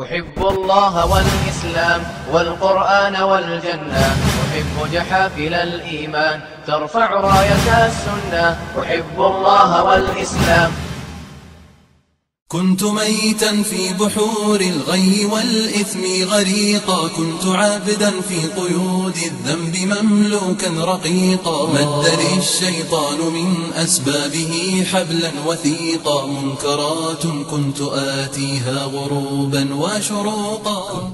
أحب الله والإسلام والقرآن والجنة أحب جحافل الإيمان ترفع راية السنة أحب الله والإسلام كنت ميتا في بحور الغي والإثم غريقا كنت عابدا في قيود الذنب مملوكا رقيقا مد لي الشيطان من أسبابه حبلا وثيقا منكرات كنت آتيها غروبا وشروقا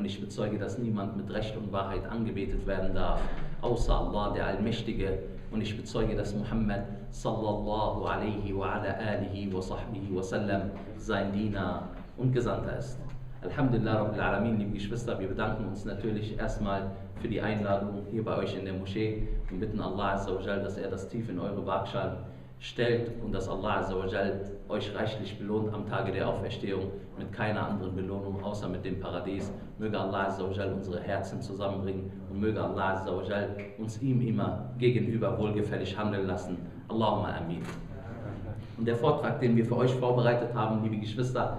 Und ich bezeuge, dass niemand mit Recht und Wahrheit angebetet werden darf, außer Allah, der Allmächtige. Und ich bezeuge, dass Muhammad sallallahu alaihi wa ala alihi wa sahbihi wa sallam sein Diener und Gesandter ist. Alhamdulillah Rabbil Alamin, liebe Geschwister, wir bedanken uns natürlich erstmal für die Einladung hier bei euch in der Moschee und bitten Allah Azza wa Jal, dass er das tief in eure Waagschalen stellt und dass Allah Azza wa Jal euch reichlich belohnt am Tage der Auferstehung mit keiner anderen Belohnung außer mit dem Paradies. Möge Allah Azza wa Jal unsere Herzen zusammenbringen und möge Allah Azza wa Jal uns ihm immer gegenüber wohlgefällig handeln lassen. Allahumma amin. Und der Vortrag, den wir für euch vorbereitet haben, liebe Geschwister,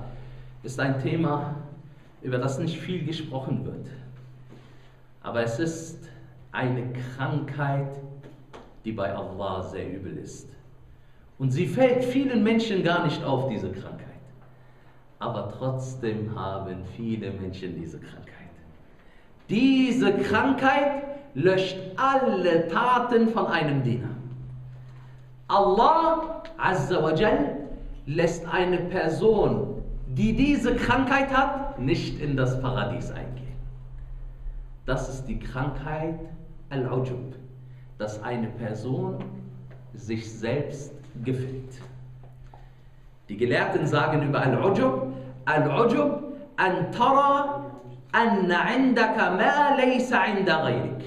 ist ein Thema, über das nicht viel gesprochen wird. Aber es ist eine Krankheit, die bei Allah sehr übel ist. Und sie fällt vielen Menschen gar nicht auf, diese Krankheit. Aber trotzdem haben viele Menschen diese Krankheit. Diese Krankheit löscht alle Taten von einem Diener. Allah Azza wa Jal lässt eine Person, die diese Krankheit hat, nicht in das Paradies eingehen. Das ist die Krankheit Al-Ujub, dass eine Person sich selbst gefällt. Die Gelehrten sagen über Al-Ujub, Al-Ujub, an tara anna indaka ma laysa inda ghayrik.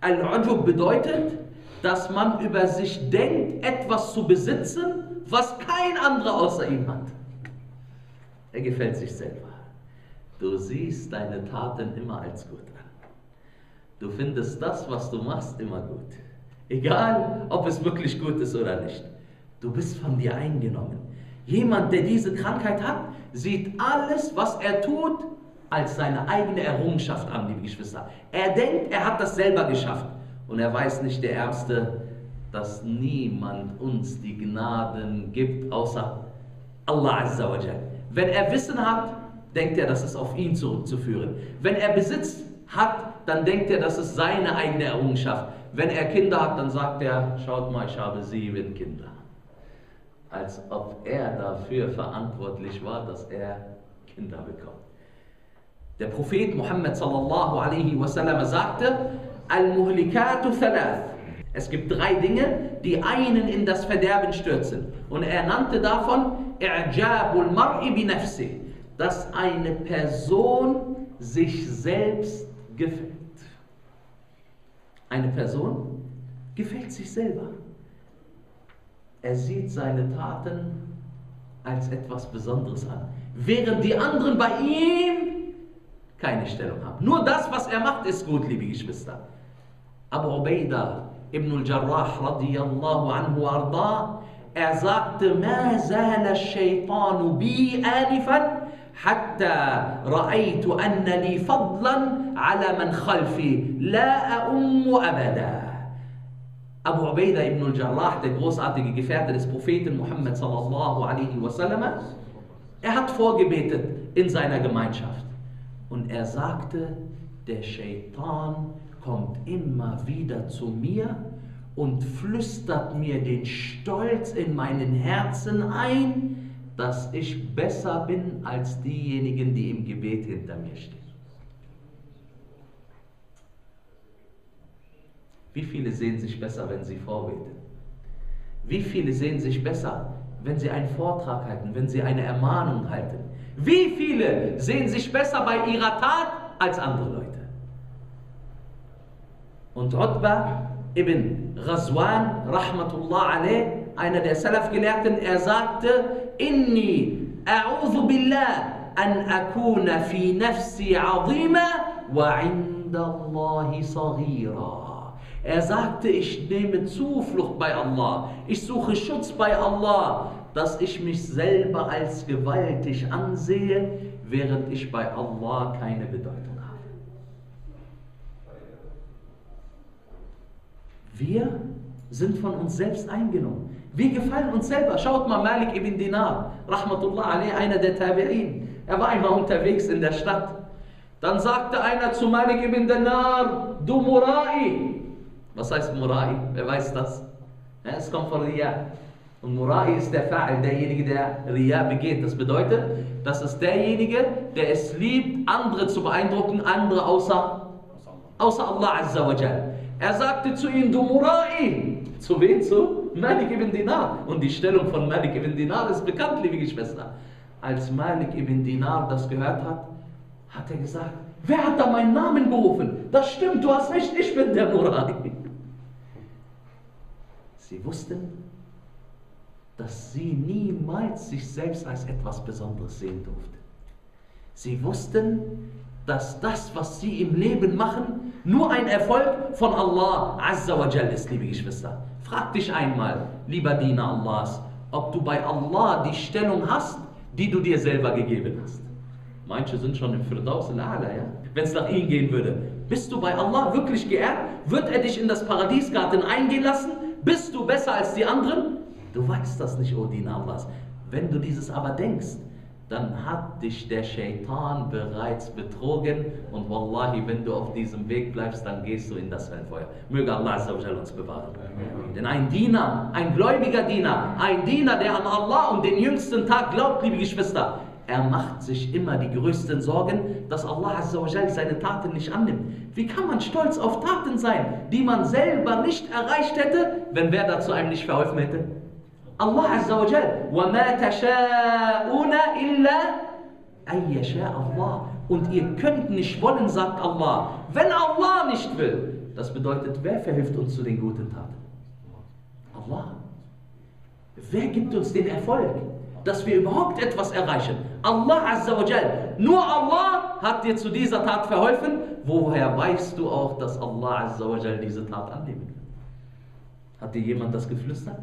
Al-Ujub bedeutet, dass man über sich denkt, etwas zu besitzen, was kein anderer außer ihm hat. Er gefällt sich selber. Du siehst deine Taten immer als gut an. Du findest das, was du machst, immer gut. Egal, ob es wirklich gut ist oder nicht. Du bist von dir eingenommen. Jemand, der diese Krankheit hat, sieht alles, was er tut, als seine eigene Errungenschaft an, liebe Geschwister. Er denkt, er hat das selber geschafft. Und er weiß nicht, der Ärmste, dass niemand uns die Gnaden gibt, außer Allah Azza wa Jal. Wenn er Wissen hat, denkt er, das ist auf ihn zurückzuführen. Wenn er Besitz hat, dann denkt er, das ist seine eigene Errungenschaft. Wenn er Kinder hat, dann sagt er, schaut mal, ich habe 7 Kinder. Als ob er dafür verantwortlich war, dass er Kinder bekommt. Der Prophet Muhammad sallallahu alaihi wasallam sagte, Al-Muhlikatu thalath. Es gibt 3 Dinge, die einen in das Verderben stürzen. Und er nannte davon, I'jabul mar'i bi nafsi, dass eine Person sich selbst gefällt. Eine Person gefällt sich selber. Er sieht seine Taten als etwas Besonderes an, während die anderen bei ihm keine Stellung haben. Nur das, was er macht, ist gut, liebe Geschwister. Abu Ubaidah ibn al-Jarrah radiyallahu anhu arda, er sagte, ma zala ash-shaytanu bi anifan, hatta ra'aytu anna li fadlan ala man khalfi la ummu abada. Abu Ubaidah ibn al-Jarrah, der großartige Gefährte des Propheten Muhammad sallallahu alaihi wasallam, er hat vorgebetet in seiner Gemeinschaft und er sagte, der Shaitan kommt immer wieder zu mir und flüstert mir den Stolz in meinen Herzen ein, dass ich besser bin als diejenigen, die im Gebet hinter mir stehen. Wie viele sehen sich besser, wenn sie vorbeten? Wie viele sehen sich besser, wenn sie einen Vortrag halten, wenn sie eine Ermahnung halten? Wie viele sehen sich besser bei ihrer Tat als andere Leute? Und Utbah ibn Ghazwan, rahmatullah alayh, einer der Salaf-Gelehrten, er sagte, Inni a'udhu billah an akuna fi nafsi azima wa inda Allahi saghira. Er sagte, ich nehme Zuflucht bei Allah, ich suche Schutz bei Allah, dass ich mich selber als gewaltig ansehe, während ich bei Allah keine Bedeutung habe. Wir sind von uns selbst eingenommen. Wir gefallen uns selber. Schaut mal, Malik ibn Dinar, rahmatullah alayhi, einer der Tabi'in. Er war einmal unterwegs in der Stadt. Dann sagte einer zu Malik ibn Dinar, du Murai. Was heißt Murai? Wer weiß das? Ja, es kommt von Riyah. Und Murai ist der Fa'al, derjenige, der Riyah begeht. Das bedeutet, das ist derjenige, der es liebt, andere zu beeindrucken, andere außer Allah Azza wa Jal. Er sagte zu ihm, du Murai. Zu wem? Zu Malik ibn Dinar. Und die Stellung von Malik ibn Dinar ist bekannt, liebe Geschwister. Als Malik ibn Dinar das gehört hat, hat er gesagt, wer hat da meinen Namen gerufen? Das stimmt, du hast recht, ich bin der Murai. Sie wussten, dass sie niemals sich selbst als etwas Besonderes sehen durften. Sie wussten, dass das, was sie im Leben machen, nur ein Erfolg von Allah Azza wa Jal ist, liebe Geschwister. Frag dich einmal, lieber Diener Allahs, ob du bei Allah die Stellung hast, die du dir selber gegeben hast. Manche sind schon im Firdaus al-A'la, ja? Wenn es nach ihnen gehen würde. Bist du bei Allah wirklich geehrt? Wird er dich in das Paradiesgarten eingehen lassen? Bist du besser als die anderen? Du weißt das nicht, o Diener Allahs. Wenn du dieses aber denkst, dann hat dich der Shaitan bereits betrogen. Und wallahi, wenn du auf diesem Weg bleibst, dann gehst du in das Feuer. Möge Allah Azza wa Jalla uns bewahren. Amen. Denn ein Diener, ein gläubiger Diener, ein Diener, der an Allah und den jüngsten Tag glaubt, liebe Geschwister, er macht sich immer die größten Sorgen, dass Allah Azza wa Jalla seine Taten nicht annimmt. Wie kann man stolz auf Taten sein, die man selber nicht erreicht hätte, wenn wer dazu einem nicht verholfen hätte? Allah Azza wa Jal, وَمَا تَشَاءُونَ إِلَّا أَنْ يَشَاءَ اللَّهُ. Und ihr könnt nicht wollen, sagt Allah, wenn Allah nicht will. Das bedeutet, wer verhilft uns zu den guten Taten? Allah. Wer gibt uns den Erfolg, dass wir überhaupt etwas erreichen? Allah Azza wa Jal. Nur Allah hat dir zu dieser Tat verholfen. Woher weißt du auch, dass Allah Azza wa Jal diese Tat annehmen wird? Hat dir jemand das geflüstert?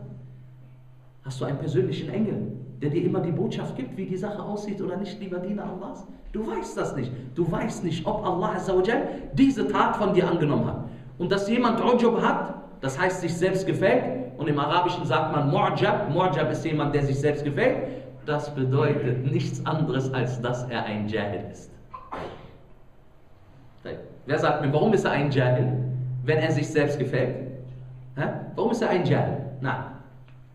Hast du einen persönlichen Engel, der dir immer die Botschaft gibt, wie die Sache aussieht oder nicht, lieber Diener Allahs? Du weißt das nicht. Du weißt nicht, ob Allah Azza wa Jal diese Tat von dir angenommen hat. Und dass jemand Ujub hat, das heißt sich selbst gefällt. Und im Arabischen sagt man Mu'jab. Mu'jab ist jemand, der sich selbst gefällt. Das bedeutet nichts anderes, als dass er ein Jahil ist. Wer sagt mir, warum ist er ein Jahil, wenn er sich selbst gefällt? Hä? Warum ist er ein Jahil? Nein.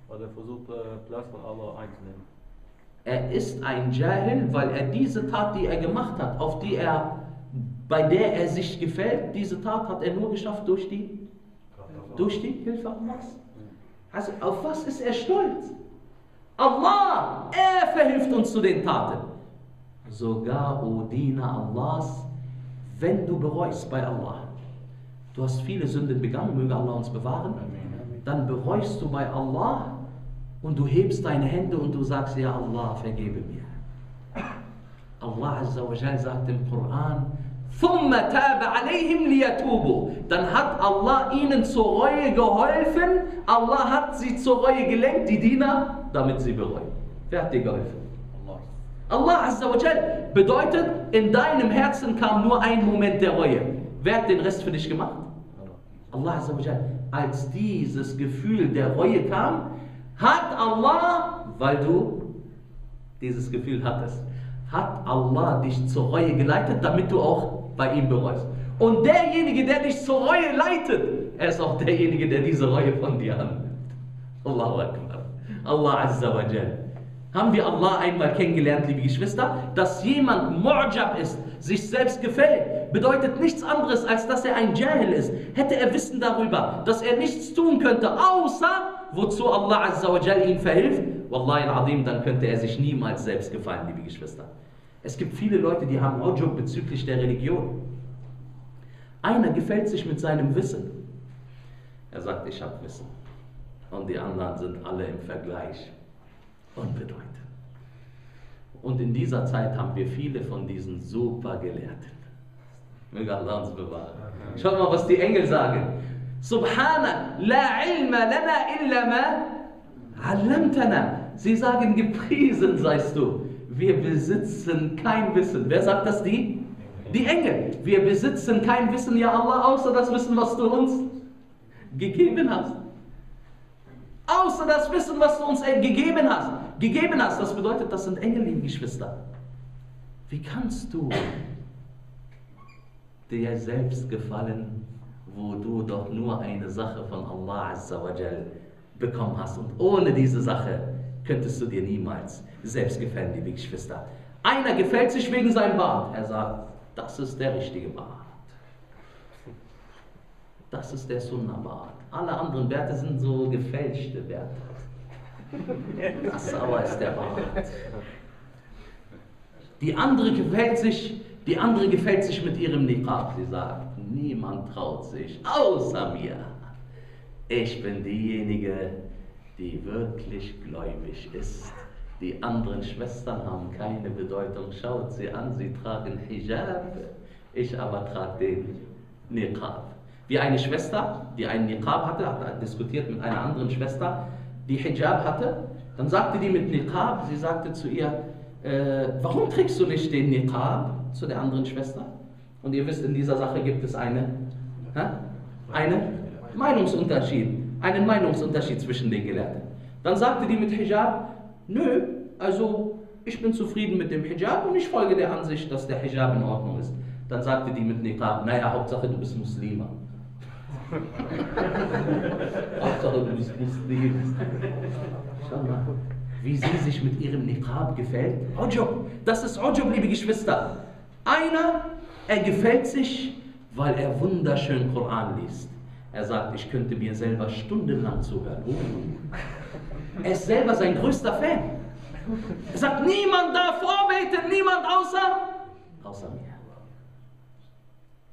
Weil er versucht, Platz von Allah einzunehmen. Er ist ein Jahil, weil er diese Tat, die er gemacht hat, bei der er sich gefällt, diese Tat hat er nur geschafft durch die Hilfe Allahs. Also auf was ist er stolz? Allah, er verhilft uns zu den Taten. Sogar, o Diener Allahs, wenn du bereust bei Allah, du hast viele Sünden begangen, möge Allah uns bewahren. Amen. Dann bereust du bei Allah und du hebst deine Hände und du sagst, ja Allah, vergebe mir. Allah Azza wa Jal sagt im Koran, ثُمَّ تَابَ عَلَيْهِمْ لِيَتُوبُوا. Dann hat Allah ihnen zur Reue geholfen, Allah hat sie zur Reue gelenkt, die Diener, damit sie bereuen. Wer hat dir geholfen? Allah Azza wa Jal. Bedeutet, in deinem Herzen kam nur ein Moment der Reue. Wer hat den Rest für dich gemacht? Allah Azza wa Jal. Als dieses Gefühl der Reue kam, hat Allah, weil du dieses Gefühl hattest, hat Allah dich zur Reue geleitet, damit du auch bei ihm bereust. Und derjenige, der dich zur Reue leitet, er ist auch derjenige, der diese Reue von dir annimmt. Allahu Akbar. Allah Azza wa Jal. Haben wir Allah einmal kennengelernt, liebe Geschwister? Dass jemand Mu'jab ist, sich selbst gefällt, bedeutet nichts anderes, als dass er ein Jahil ist. Hätte er Wissen darüber, dass er nichts tun könnte, außer wozu Allah Azza wa Jal ihm verhilft, wallahi al-Azim, dann könnte er sich niemals selbst gefallen, liebe Geschwister. Es gibt viele Leute, die haben Ujub bezüglich der Religion. Einer gefällt sich mit seinem Wissen. Er sagt, ich habe Wissen. Und die anderen sind alle im Vergleich unbedeutend. Und in dieser Zeit haben wir viele von diesen super Gelehrten. Möge Allah uns bewahren. Schau mal, was die Engel sagen. Subhana, la ilma lana illa ma allamtana. Sie sagen, gepriesen seist du. Wir besitzen kein Wissen. Wer sagt das? Die Engel. Wir besitzen kein Wissen, ja Allah, außer das Wissen, was du uns gegeben hast. Außer das Wissen, was du uns gegeben hast. Das bedeutet, das sind Engel, liebe Geschwister. Wie kannst du dir selbst gefallen, wo du doch nur eine Sache von Allah Azza wa Jal bekommen hast? Und ohne diese Sache könntest du dir niemals selbst gefallen, liebe Geschwister. Einer gefällt sich wegen seinem Bart. Er sagt, das ist der richtige Bart. Das ist der Sunnah-Bart. Alle anderen Werte sind so gefälschte Werte. Das aber ist der Bart. Die andere gefällt sich mit ihrem Niqab. Sie sagt, niemand traut sich, außer mir. Ich bin diejenige, die wirklich gläubig ist. Die anderen Schwestern haben keine Bedeutung. Schaut sie an, sie tragen Hijab. Ich aber trage den Niqab. Wie eine Schwester, die einen Niqab hatte, hat diskutiert mit einer anderen Schwester, die Hijab hatte. Dann sagte die mit Niqab, sie sagte zu ihr, warum trägst du nicht den Niqab, zu der anderen Schwester? Und ihr wisst, in dieser Sache gibt es einen Meinungsunterschied zwischen den Gelehrten. Dann sagte die mit Hijab, nö, also ich bin zufrieden mit dem Hijab und ich folge der Ansicht, dass der Hijab in Ordnung ist. Dann sagte die mit Niqab, naja, Hauptsache du bist Muslima. Hauptsache du bist Muslima. Schau mal, wie sie sich mit ihrem Niqab gefällt. Ujub, das ist Ujub, liebe Geschwister. Einer, er gefällt sich, weil er wunderschön Koran liest. Er sagt, ich könnte mir selber stundenlang zuhören. Er ist selber sein größter Fan. Er sagt, niemand darf vorbeten, niemand außer mir.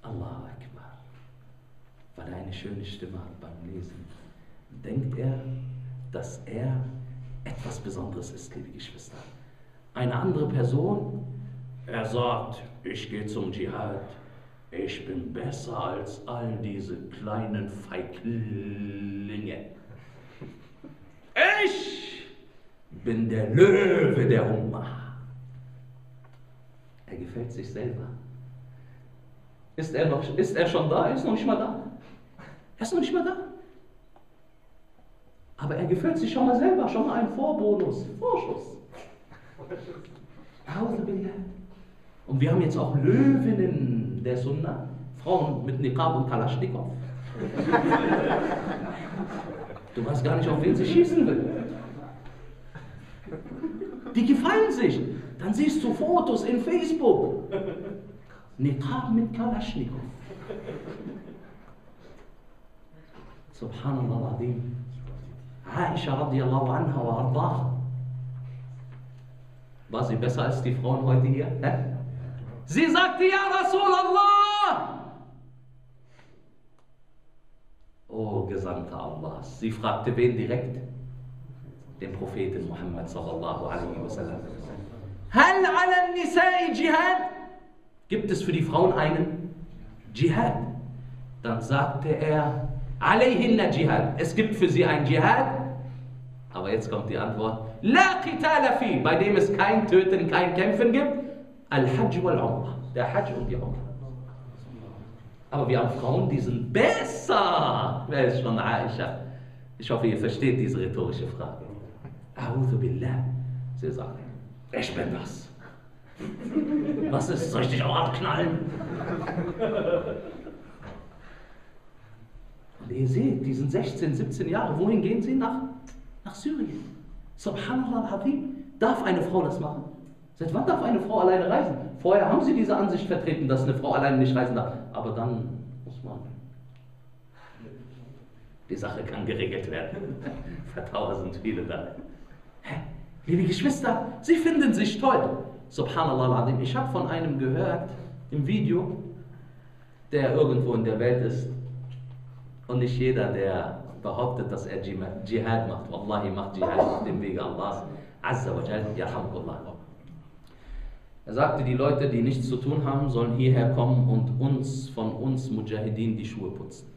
Allahu Akbar. Weil er eine schöne Stimme hat beim Lesen, denkt er, dass er etwas Besonderes ist, liebe Geschwister. Eine andere Person, er sagt, ich gehe zum Dschihad. Ich bin besser als all diese kleinen Feiglinge. Ich bin der Löwe der Ummah. Er gefällt sich selber. Ist er schon da? Er ist noch nicht mal da. Aber er gefällt sich schon mal selber, schon mal einen Vorschuss. Und wir haben jetzt auch Löwinnen der Sunna, Frauen mit Niqab und Kalaschnikow. Du weißt gar nicht, auf wen sie schießen will. Die gefallen sich. Dann siehst du Fotos in Facebook. Niqab mit Kalaschnikow. Subhanallah al-Azim. Aisha radiallahu anha wa ardaha. War sie besser als die Frauen heute hier? Sie sagte, ja Rasulallah! Oh, Gesandter Allahs. Sie fragte wen direkt? Den Propheten Muhammad sallallahu alaihi wasallam. Hal ala nisa'i jihad? Gibt es für die Frauen einen Dschihad? Dann sagte er, alayhinna jihad. Es gibt für sie einen Dschihad. Aber jetzt kommt die Antwort, la qitala fi, bei dem es kein Töten, kein Kämpfen gibt. Al-Hajj wal-Umrah, der Hajj und die Umrah. Aber wir haben Frauen, die sind besser. Wer ist schon Aisha? Ich hoffe, ihr versteht diese rhetorische Frage. A'udhu billah. Sie sagen, ich bin das. Was ist, soll ich dich auch abknallen? Und ihr seht, die sind 16, 17 Jahre. Wohin gehen sie? Nach Syrien. Subhanallah al-Azim. Darf eine Frau das machen? Seit wann darf eine Frau alleine reisen? Vorher haben sie diese Ansicht vertreten, dass eine Frau alleine nicht reisen darf. Aber dann muss man. Die Sache kann geregelt werden. Vertrauer sind viele da. Hä? Liebe Geschwister, sie finden sich toll. Subhanallah, ich habe von einem gehört, im Video, der irgendwo in der Welt ist. Und nicht jeder, der behauptet, dass er Dschihad macht. Wallahi macht Dschihad auf dem Wege Allahs. Azza wa Jal, yarhamukallah. Er sagte, die Leute, die nichts zu tun haben, sollen hierher kommen und von uns Mujahideen die Schuhe putzen.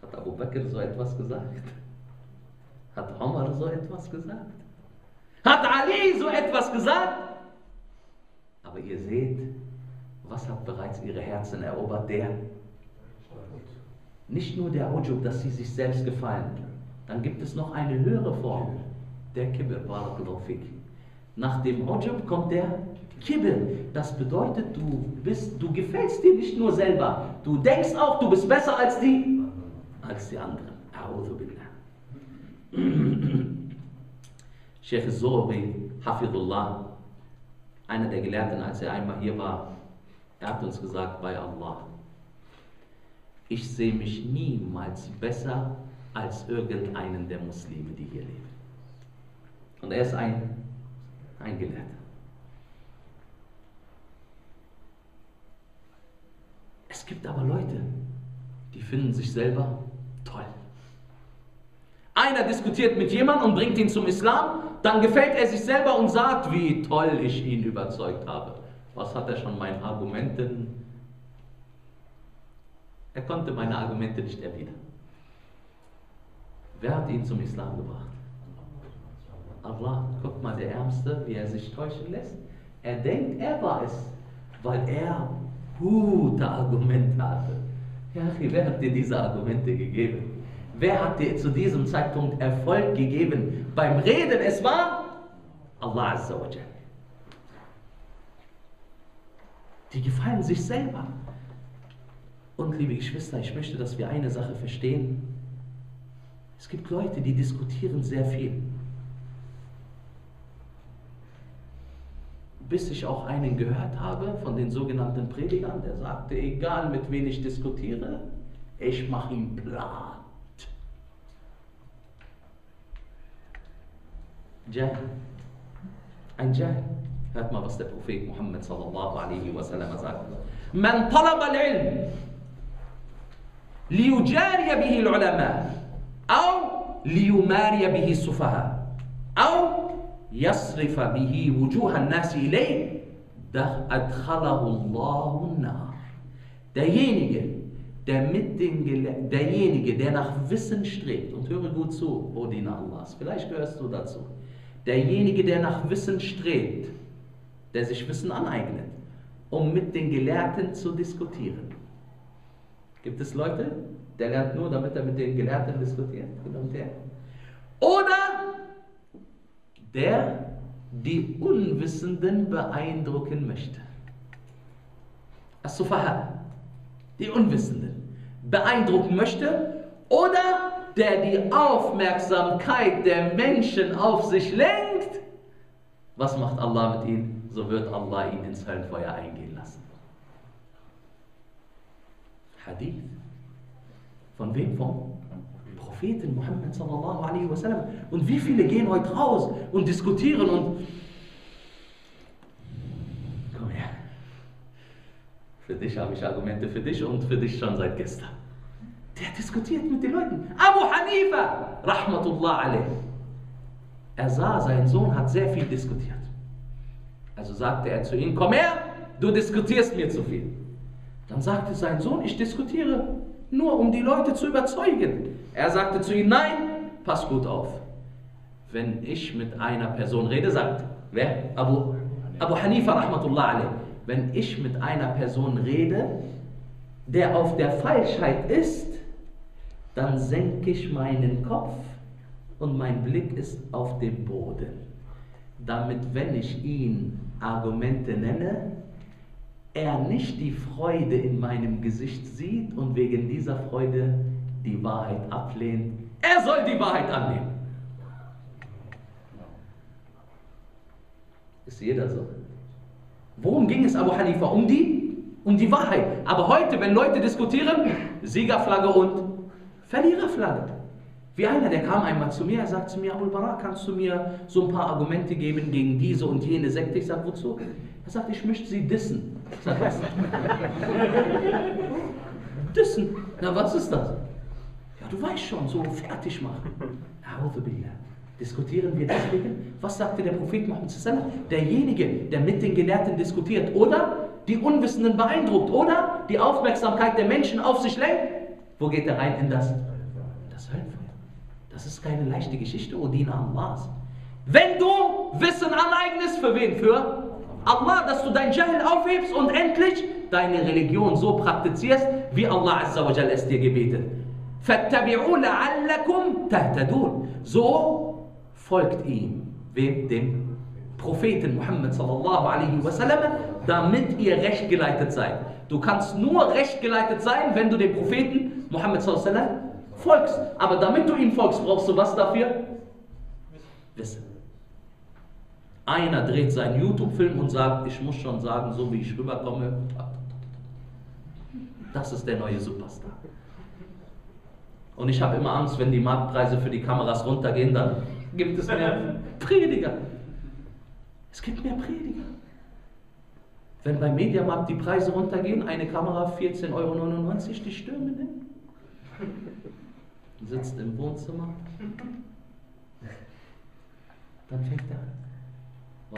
Hat Abu Bakr so etwas gesagt? Hat Omar so etwas gesagt? Hat Ali so etwas gesagt? Aber ihr seht, was hat bereits ihre Herzen erobert? Der? Nicht nur der Ujub, dass sie sich selbst gefallen. Dann gibt es noch eine höhere Form. Der Kibir, barakallahu fik. Nach dem Ujub kommt der Kibir. Das bedeutet, du gefällst dir nicht nur selber. Du denkst auch, du bist besser als die anderen. A'udhu billah. Sheikh Zuhri, Hafidullah, einer der Gelehrten, als er einmal hier war, er hat uns gesagt, bei Allah, ich sehe mich niemals besser als irgendeinen der Muslime, die hier leben. Und er ist ein Gelehrter. Es gibt aber Leute, die finden sich selber toll. Einer diskutiert mit jemandem und bringt ihn zum Islam, dann gefällt er sich selber und sagt, wie toll ich ihn überzeugt habe. Was hat er schon meinen Argumenten? Er konnte meine Argumente nicht erwidern. Wer hat ihn zum Islam gebracht? Allah, guck mal, der Ärmste, wie er sich täuschen lässt. Er denkt, er war es, weil er gute Argumente hatte. Ja, wer hat dir diese Argumente gegeben? Wer hat dir zu diesem Zeitpunkt Erfolg gegeben beim Reden? Es war Allah Azza wa Jalla. Die gefallen sich selber. Und liebe Geschwister, ich möchte, dass wir eine Sache verstehen. Es gibt Leute, die diskutieren sehr viel. Bis ich auch einen gehört habe von den sogenannten Predigern, der sagte, egal mit wem ich diskutiere, ich mache ihn platt. Jahil. Ein Jahil. Hört mal, was der Prophet Muhammad sallallahu alaihi wa sallam sagt. Man talab al-ilm liyujariya bihi al-ulama au liyumariya bihi sufaha au yasrifa bihi wujuha al-nasi ilayh adkhalahu Allahu an-nar. Derjenige, der nach Wissen strebt, und höre gut zu, O Diener Allahs, vielleicht gehörst du dazu, derjenige, der nach Wissen strebt, der sich Wissen aneignet, um mit den Gelehrten zu diskutieren. Gibt es Leute, der lernt nur, damit er mit den Gelehrten diskutiert? Oder der die Unwissenden beeindrucken möchte. As-Sufaha, die Unwissenden beeindrucken möchte, oder der die Aufmerksamkeit der Menschen auf sich lenkt. Was macht Allah mit ihnen? So wird Allah ihn ins Höllenfeuer eingehen lassen. Hadith. Von wem? Vom Propheten Muhammad sallallahu alaihi wasallam. Und wie viele gehen heute raus und diskutieren und komm her. Für dich habe ich Argumente für dich und für dich schon seit gestern. Der diskutiert mit den Leuten. Abu Hanifa, rahmatullah alaihi. Er sah, sein Sohn hat sehr viel diskutiert. Also sagte er zu ihm, komm her, du diskutierst mir zu viel. Dann sagte sein Sohn, ich diskutiere nur, um die Leute zu überzeugen. Er sagte zu ihm, nein, pass gut auf. Wenn ich mit einer Person rede, sagt, wer? Abu Hanifa, rahmatullah alaihi. Wenn ich mit einer Person rede, der auf der Falschheit ist, dann senke ich meinen Kopf und mein Blick ist auf dem Boden. Damit, wenn ich ihn Argumente nenne, er nicht die Freude in meinem Gesicht sieht und wegen dieser Freude die Wahrheit ablehnt. Er soll die Wahrheit annehmen. Ist jeder so. Worum ging es Abu Hanifa? Um die Wahrheit. Aber heute, wenn Leute diskutieren, Siegerflagge und Verliererflagge. Wie einer, der kam einmal zu mir, er sagt zu mir, Abul Baraa, kannst du mir so ein paar Argumente geben gegen diese und jene Sekte? Ich sage, wozu? Er sagt, ich möchte sie dissen. Ich sage, was? Dissen? Na, was ist das? Ja, du weißt schon, so fertig machen. A'udhu billah. Diskutieren wir deswegen? Was sagte der Prophet Muhammad sallallahu alaihi wasallam? Derjenige, der mit den Gelehrten diskutiert oder die Unwissenden beeindruckt oder die Aufmerksamkeit der Menschen auf sich lenkt, wo geht er rein? In das Höllenfeuer. Das ist keine leichte Geschichte, o Diener Allahs. Wenn du Wissen aneignest, für wen? Für Allah, dass du dein Jahl aufhebst und endlich deine Religion so praktizierst, wie Allah Azza wa Jalla es dir gebietet. فَاتَّبِعُوا لَعَلَّكُمْ تَهْتَدُونَ. So folgt ihm, wem? Dem Propheten Muhammad sallallahu alaihi wasallam, damit ihr recht geleitet seid. Du kannst nur recht geleitet sein, wenn du dem Propheten Muhammad sallallahu alaihi wasallam folgst. Aber damit du ihm folgst, brauchst du was dafür? Wissen. Einer dreht seinen YouTube-Film und sagt, ich muss schon sagen, so wie ich rüberkomme, das ist der neue Superstar. Und ich habe immer Angst, wenn die Marktpreise für die Kameras runtergehen, dann gibt es mehr Prediger. Es gibt mehr Prediger. Wenn beim Mediamarkt die Preise runtergehen, eine Kamera 14,99 Euro, die Stürme nimmt. Sitzt im Wohnzimmer. Dann fängt er an.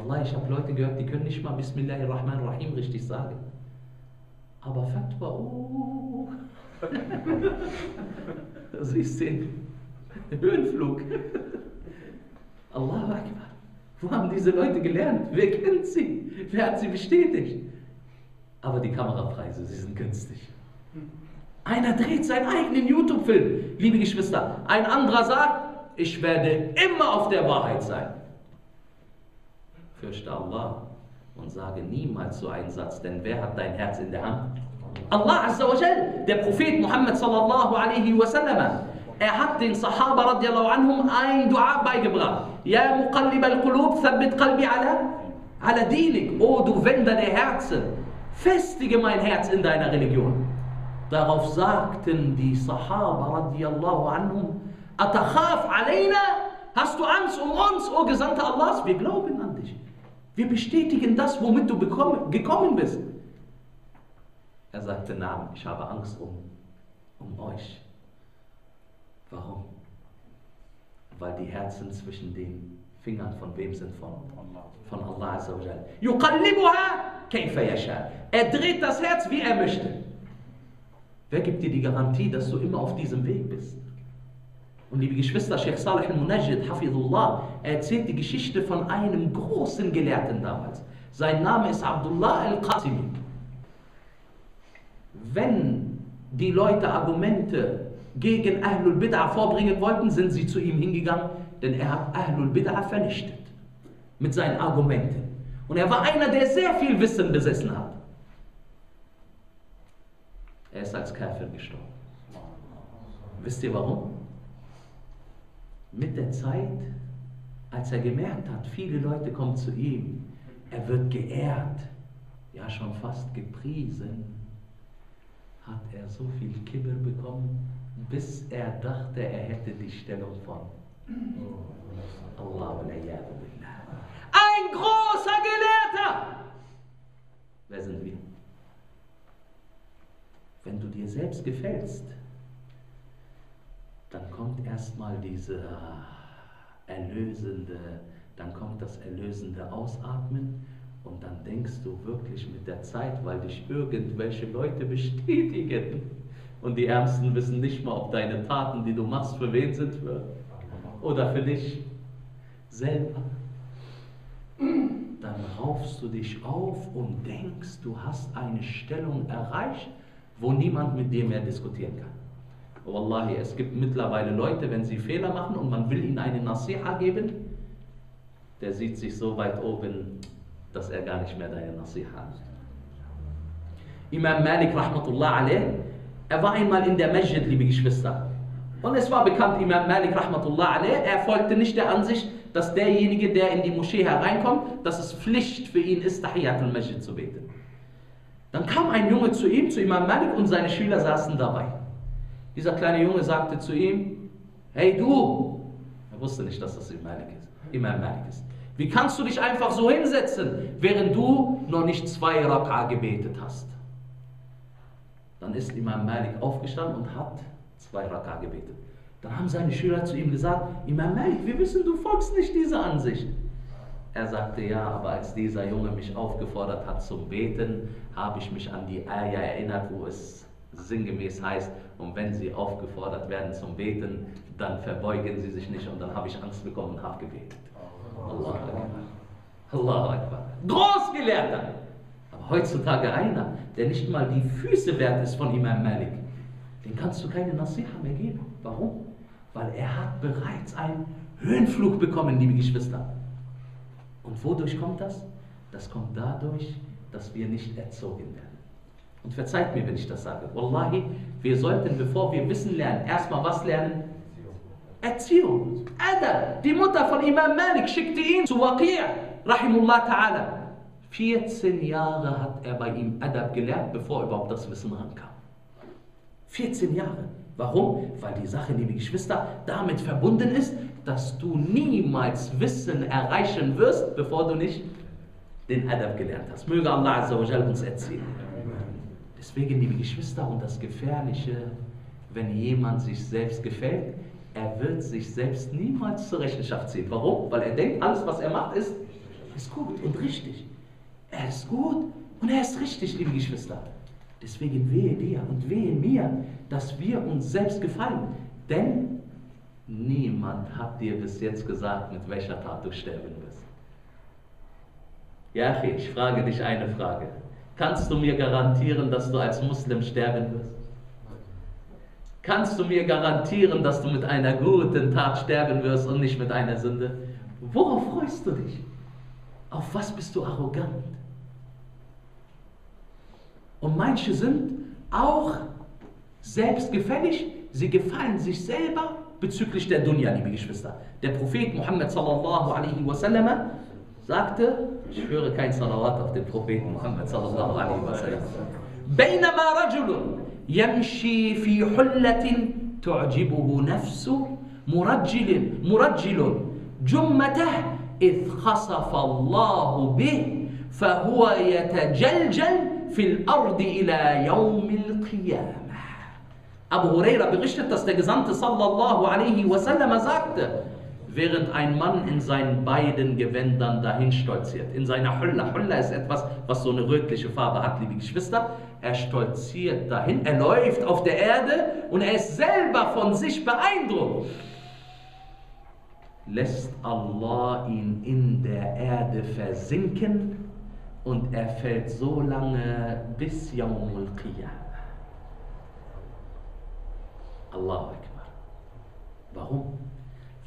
Wallah, ich habe Leute gehört, die können nicht mal Bismillahirrahmanirrahim richtig sagen. Aber Fatwa, oh. Das ist den Höhenflug. Allahu Akbar. Wo haben diese Leute gelernt? Wer kennt sie? Wer hat sie bestätigt? Aber die Kamerapreise, sie sind günstig. Einer dreht seinen eigenen YouTube-Film, liebe Geschwister. Ein anderer sagt, ich werde immer auf der Wahrheit sein. Fürchte Allah und sage niemals so einen Satz, denn wer hat dein Herz in der Hand? Allah Azza wa Jal, der Prophet Muhammad sallallahu alaihi wasallam. Er hat den Sahaba radiallahu anhum ein Dua beigebracht. Ya muqallib al-qulub, thabbit qalbi ala dinik. O du Wender der Herzen, festige mein Herz in deiner Religion. Darauf sagten die Sahaba radiallahu anhum, Atakhaf alayna, hast du Angst um uns, O Gesandter Allahs? Wir glauben an dich. Wir bestätigen das, womit du gekommen bist. Er sagte, nein, ich habe Angst um euch. Warum? Weil die Herzen zwischen den Fingern von wem sind? Von Allah Azza wa Jalla. Yuqallibuha kayfa yasha. Er dreht das Herz, wie er möchte. Wer gibt dir die Garantie, dass du immer auf diesem Weg bist? Und liebe Geschwister, Sheikh Salih al-Munajjid, Hafidullah, erzählt die Geschichte von einem großen Gelehrten damals. Sein Name ist Abdullah al-Qasimi. Wenn die Leute Argumente gegen Ahlul Bid'ah vorbringen wollten, sind sie zu ihm hingegangen, denn er hat Ahlul Bid'ah vernichtet mit seinen Argumenten. Und er war einer, der sehr viel Wissen besessen hat. Er ist als Kafir gestorben. Wisst ihr warum? Mit der Zeit, als er gemerkt hat, viele Leute kommen zu ihm, er wird geehrt, ja schon fast gepriesen, hat er so viel Kibber bekommen, bis er dachte, er hätte die Stellung von Allah. Ein großer Gelehrter! Wer sind wir? Wenn du dir selbst gefällst, dann kommt erstmal diese erlösende, dann kommt das erlösende Ausatmen und dann denkst du wirklich mit der Zeit, weil dich irgendwelche Leute bestätigen und die Ärmsten wissen nicht mal, ob deine Taten, die du machst, für wen sind, oder für dich selber. Dann raufst du dich auf und denkst, du hast eine Stellung erreicht, wo niemand mit dir mehr diskutieren kann. Wallahi, es gibt mittlerweile Leute, wenn sie Fehler machen und man will ihnen eine Nasiha geben, der sieht sich so weit oben, dass er gar nicht mehr deine Nasiha hat. Imam Malik rahmatullah alayh, er war einmal in der Masjid, liebe Geschwister. Und es war bekannt, Imam Malik rahmatullah alayh, er folgte nicht der Ansicht, dass derjenige, der in die Moschee hereinkommt, dass es Pflicht für ihn ist, Tahiyat al-Masjid zu beten. Dann kam ein Junge zu ihm, zu Imam Malik, und seine Schüler saßen dabei. Dieser kleine Junge sagte zu ihm, hey du, er wusste nicht, dass das Imam Malik ist. Wie kannst du dich einfach so hinsetzen, während du noch nicht 2 Rak'a gebetet hast? Dann ist Imam Malik aufgestanden und hat 2 Rak'a gebetet. Dann haben seine Schüler zu ihm gesagt, Imam Malik, wir wissen, du folgst nicht dieser Ansicht. Er sagte, ja, aber als dieser Junge mich aufgefordert hat zum Beten, habe ich mich an die Ayah erinnert, wo es sinngemäß heißt, und wenn sie aufgefordert werden zum Beten, dann verbeugen sie sich nicht, und dann habe ich Angst bekommen und habe gebetet. Allahu Akbar. Allahu Akbar. Großgelehrter! Aber heutzutage einer, der nicht mal die Füße wert ist von Imam Malik, den kannst du keine Nasiha mehr geben. Warum? Weil er hat bereits einen Höhenflug bekommen, liebe Geschwister. Und wodurch kommt das? Das kommt dadurch, dass wir nicht erzogen werden. Und verzeiht mir, wenn ich das sage. Wallahi, wir sollten, bevor wir Wissen lernen, erstmal was lernen? Erziehung. Adab. Die Mutter von Imam Malik schickte ihn zu Waqir, rahimullah ta'ala. 14 Jahre hat er bei ihm Adab gelernt, bevor überhaupt das Wissen rankam. 14 Jahre. Warum? Weil die Sache, liebe Geschwister, damit verbunden ist, dass du niemals Wissen erreichen wirst, bevor du nicht den Adab gelernt hast. Möge Allah Azza wa Jal uns erziehen. Deswegen, liebe Geschwister, und das Gefährliche, wenn jemand sich selbst gefällt, er wird sich selbst niemals zur Rechenschaft ziehen. Warum? Weil er denkt, alles, was er macht, ist gut und richtig. Er ist gut und er ist richtig, liebe Geschwister. Deswegen wehe dir und wehe mir, dass wir uns selbst gefallen. Denn niemand hat dir bis jetzt gesagt, mit welcher Tat du sterben wirst. Ja, ich frage dich eine Frage. Kannst du mir garantieren, dass du als Muslim sterben wirst? Kannst du mir garantieren, dass du mit einer guten Tat sterben wirst und nicht mit einer Sünde? Worauf freust du dich? Auf was bist du arrogant? Und manche sind auch selbstgefällig, sie gefallen sich selber bezüglich der Dunya, liebe Geschwister. Der Prophet Muhammad sallallahu alaihi wasallam sagte, ich höre kein Salawat auf den Propheten Muhammad sallallahu alaihi wasallam. بينما رجل يمشي في حلة تعجبه نفسه مرجل جمته إذ خسف الله به فهو يتجلجل Abu Huraira berichtet, dass der Gesandte sallallahu alaihi wasallam sagte, während ein Mann in seinen beiden Gewändern dahin stolziert, in seiner Hulla, Hulla ist etwas, was so eine rötliche Farbe hat, liebe Geschwister, er stolziert dahin, er läuft auf der Erde und er ist selber von sich beeindruckt. Lässt Allah ihn in der Erde versinken, und er fällt so lange bis Yawmul Qiyamah. Allahu Akbar. Warum?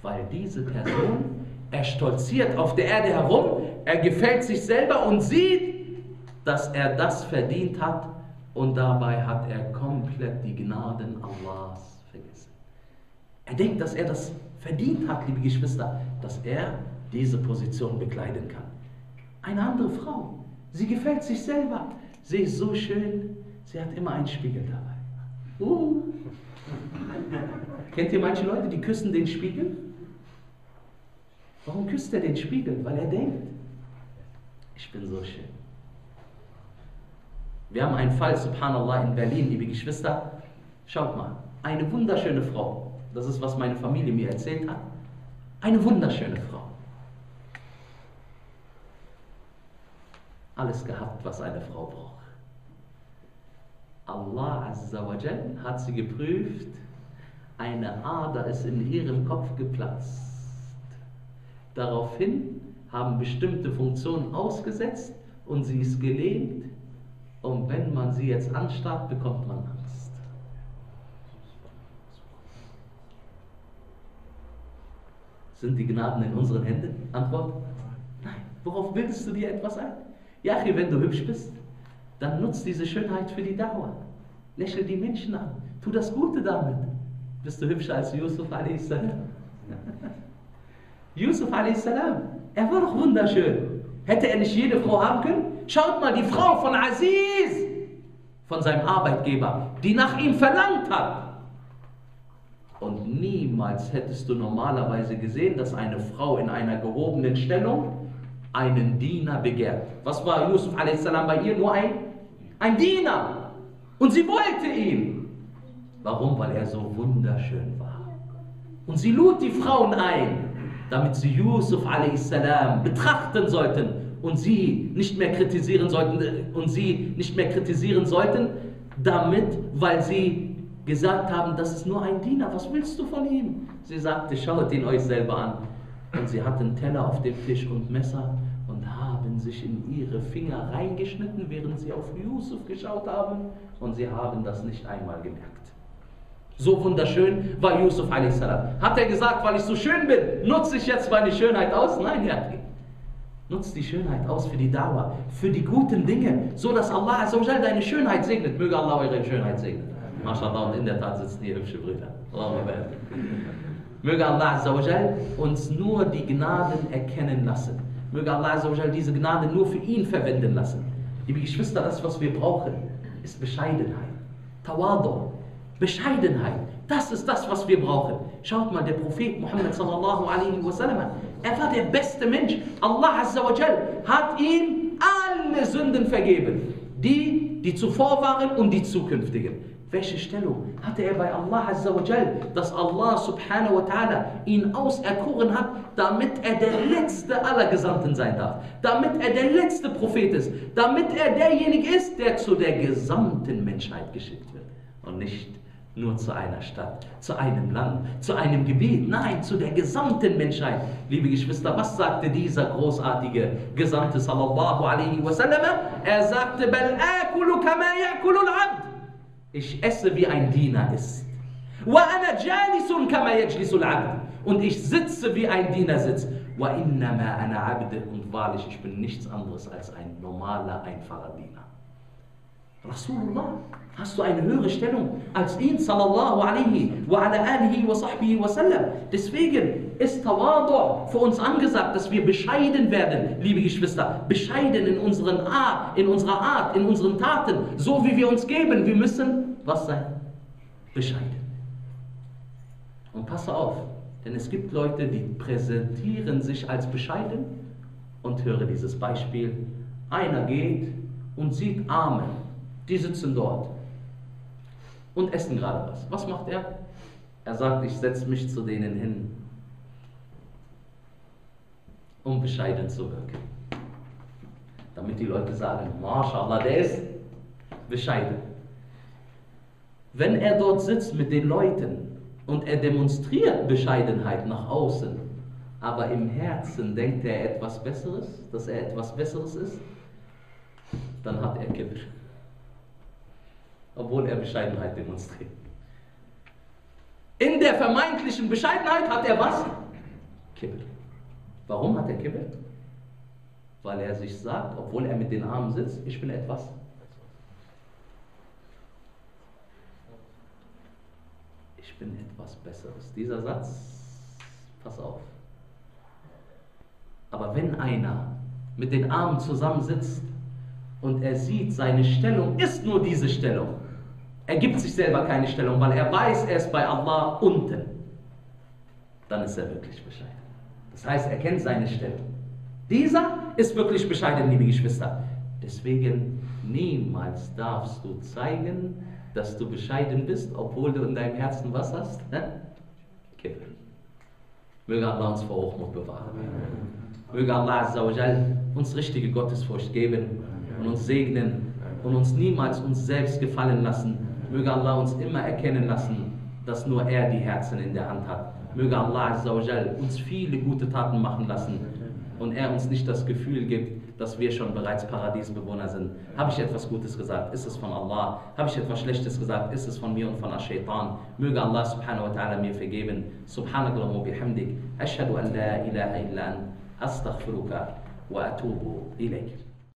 Weil diese Person, er stolziert auf der Erde herum, er gefällt sich selber und sieht, dass er das verdient hat, und dabei hat er komplett die Gnaden Allahs vergessen. Er denkt, dass er das verdient hat, liebe Geschwister, dass er diese Position bekleiden kann. Eine andere Frau, sie gefällt sich selber. Sie ist so schön, sie hat immer einen Spiegel dabei. Kennt ihr manche Leute, die küssen den Spiegel? Warum küsst er den Spiegel? Weil er denkt, ich bin so schön. Wir haben einen Fall, subhanallah, in Berlin, liebe Geschwister. Schaut mal, eine wunderschöne Frau. Das ist, was meine Familie mir erzählt hat. Eine wunderschöne Frau. Alles gehabt, was eine Frau braucht. Allah Azza wa Jal hat sie geprüft, eine Ader ist in ihrem Kopf geplatzt. Daraufhin haben bestimmte Funktionen ausgesetzt und sie ist gelähmt, und wenn man sie jetzt anstarrt, bekommt man Angst. Sind die Gnaden in unseren Händen? Antwort? Nein. Worauf bildest du dir etwas ein? Ja, wenn du hübsch bist, dann nutz diese Schönheit für die Dauer. Lächle die Menschen an. Tu das Gute damit. Bist du hübscher als Yusuf a.s.? Yusuf a.s., er war doch wunderschön. Hätte er nicht jede Frau haben können? Schaut mal, die Frau von Aziz, von seinem Arbeitgeber, die nach ihm verlangt hat. Und niemals hättest du normalerweise gesehen, dass eine Frau in einer gehobenen Stellung einen Diener begehrt. Was war Yusuf a.s. bei ihr? Nur ein Diener. Und sie wollte ihn. Warum? Weil er so wunderschön war. Und sie lud die Frauen ein, damit sie Yusuf a.s. betrachten sollten und sie nicht mehr kritisieren sollten, damit, weil sie gesagt haben, das ist nur ein Diener, was willst du von ihm? Sie sagte, schaut ihn euch selber an. Und sie hatten Teller auf dem Tisch und Messer und haben sich in ihre Finger reingeschnitten, während sie auf Yusuf geschaut haben. Und sie haben das nicht einmal gemerkt. So wunderschön war Yusuf a.s. Hat er gesagt, weil ich so schön bin, nutze ich jetzt meine Schönheit aus? Nein, Herr. Nutz die Schönheit aus für die Dawa, für die guten Dinge, so dass Allah deine Schönheit segnet. Möge Allah eure Schönheit segnen. MashaAllah, und in der Tat sitzen hier hübsche Brüder. Möge Allah uns nur die Gnaden erkennen lassen. Möge Allah diese Gnade nur für ihn verwenden lassen. Liebe Geschwister, das, was wir brauchen, ist Bescheidenheit. Tawadu, Bescheidenheit. Das ist das, was wir brauchen. Schaut mal, der Prophet Muhammad sallallahu alaihi wasallam, er war der beste Mensch. Allah hat ihm alle Sünden vergeben. Die zuvor waren und die zukünftigen. Welche Stellung hatte er bei Allah Azzawajal, dass Allah subhanahu wa ta'ala ihn auserkoren hat, damit er der letzte aller Gesandten sein darf, damit er der letzte Prophet ist, damit er derjenige ist, der zu der gesamten Menschheit geschickt wird und nicht nur zu einer Stadt, zu einem Land, zu einem Gebiet, nein, zu der gesamten Menschheit. Liebe Geschwister, was sagte dieser großartige Gesandte sallallahu alaihi wasallam? Er sagte, bal akulu kama yakulu al-abd. Ich esse wie ein Diener isst. Und ich sitze wie ein Diener sitzt. Und wahrlich, ich bin nichts anderes als ein normaler, einfacher Diener. Rasulullah, hast du eine höhere Stellung als ihn, sallallahu alaihi wa ala alihi wa sahbihi wa sallam. Deswegen ist Tawadu für uns angesagt, dass wir bescheiden werden, liebe Geschwister. Bescheiden in unserer Art, in unseren Taten, so wie wir uns geben. Wir müssen, was sein? Bescheiden. Und passe auf, denn es gibt Leute, die präsentieren sich als bescheiden und höre dieses Beispiel. Einer geht und sieht Arme, die sitzen dort und essen gerade was. Was macht er? Er sagt, ich setze mich zu denen hin, um bescheiden zu wirken. Damit die Leute sagen, MashaAllah, der ist bescheiden. Wenn er dort sitzt mit den Leuten und er demonstriert Bescheidenheit nach außen, aber im Herzen denkt er etwas Besseres, dass er etwas Besseres ist, dann hat er Kibr. Obwohl er Bescheidenheit demonstriert. In der vermeintlichen Bescheidenheit hat er was? Kibr. Warum hat er Kibr? Weil er sich sagt, obwohl er mit den Armen sitzt, ich bin etwas. Ich bin etwas Besseres. Dieser Satz, pass auf. Aber wenn einer mit den Armen zusammensitzt und er sieht, seine Stellung ist nur diese Stellung, er gibt sich selber keine Stellung, weil er weiß, er ist bei Allah unten, dann ist er wirklich bescheiden. Das heißt, er kennt seine Stellung. Dieser ist wirklich bescheiden, liebe Geschwister. Deswegen, niemals darfst du zeigen, dass du bescheiden bist, obwohl du in deinem Herzen was hast? Okay. Möge Allah uns vor Hochmut bewahren. Möge Allah uns richtige Gottesfurcht geben und uns segnen und uns niemals uns selbst gefallen lassen. Möge Allah uns immer erkennen lassen, dass nur er die Herzen in der Hand hat. Möge Allah uns viele gute Taten machen lassen und er uns nicht das Gefühl gibt, dass wir schon bereits Paradiesbewohner sind. Habe ich etwas Gutes gesagt? Ist es von Allah? Habe ich etwas Schlechtes gesagt? Ist es von mir und von Ash-Shaytan? Möge Allah subhanahu wa ta'ala mir vergeben. Subhanakallahu wa bihamdik. Ashhadu an la ilaha illa ant. Astaghfiruka wa atubu ilayk.